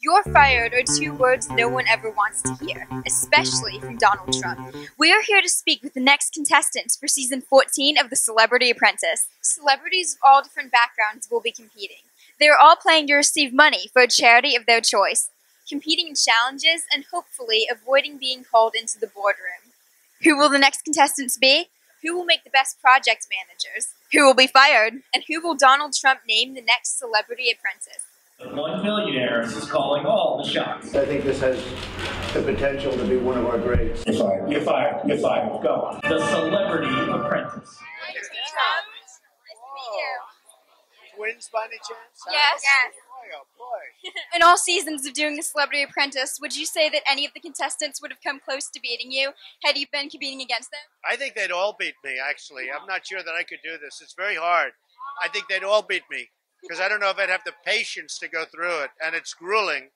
"You're fired" are two words no one ever wants to hear, especially from Donald Trump. We are here to speak with the next contestants for season 14 of The Celebrity Apprentice. Celebrities of all different backgrounds will be competing. They are all playing to receive money for a charity of their choice, competing in challenges and hopefully avoiding being called into the boardroom. Who will the next contestants be? Who will make the best project managers? Who will be fired? And who will Donald Trump name the next Celebrity Apprentice? One millionaire is calling all the shots. I think this has the potential to be one of our greats. You're fired. You're fired. You're fired. Go on. The Celebrity Apprentice. Hi, Trump. Nice to meet you. Twins by any chance? Yes. Yes. Oh, boy. In all seasons of doing The Celebrity Apprentice, would you say that any of the contestants would have come close to beating you had you been competing against them? I think they'd all beat me, actually. I'm not sure that I could do this. It's very hard. I think they'd all beat me, because I don't know if I'd have the patience to go through it, and it's grueling.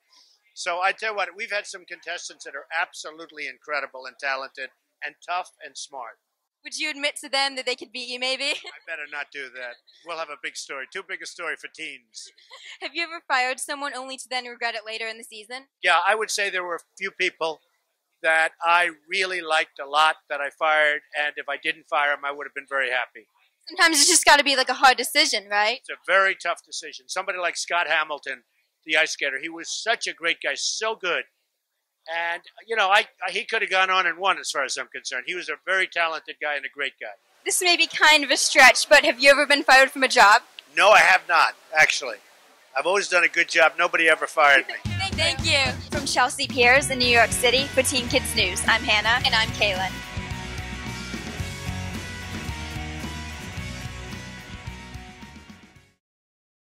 So I tell you what, we've had some contestants that are absolutely incredible and talented and tough and smart. Would you admit to them that they could beat you, maybe? I better not do that. We'll have a big story. Too big a story for teens. Have you ever fired someone only to then regret it later in the season? Yeah, I would say there were a few people that I really liked a lot that I fired, and if I didn't fire them, I would have been very happy. Sometimes it's just got to be like a hard decision, right? It's a very tough decision. Somebody like Scott Hamilton, the ice skater, he was such a great guy, so good. And, you know, he could have gone on and won as far as I'm concerned. He was a very talented guy and a great guy. This may be kind of a stretch, but have you ever been fired from a job? No, I have not, actually. I've always done a good job. Nobody ever fired me. Thank you. From Chelsea Piers in New York City for Teen Kids News, I'm Hannah. And I'm Kaylin.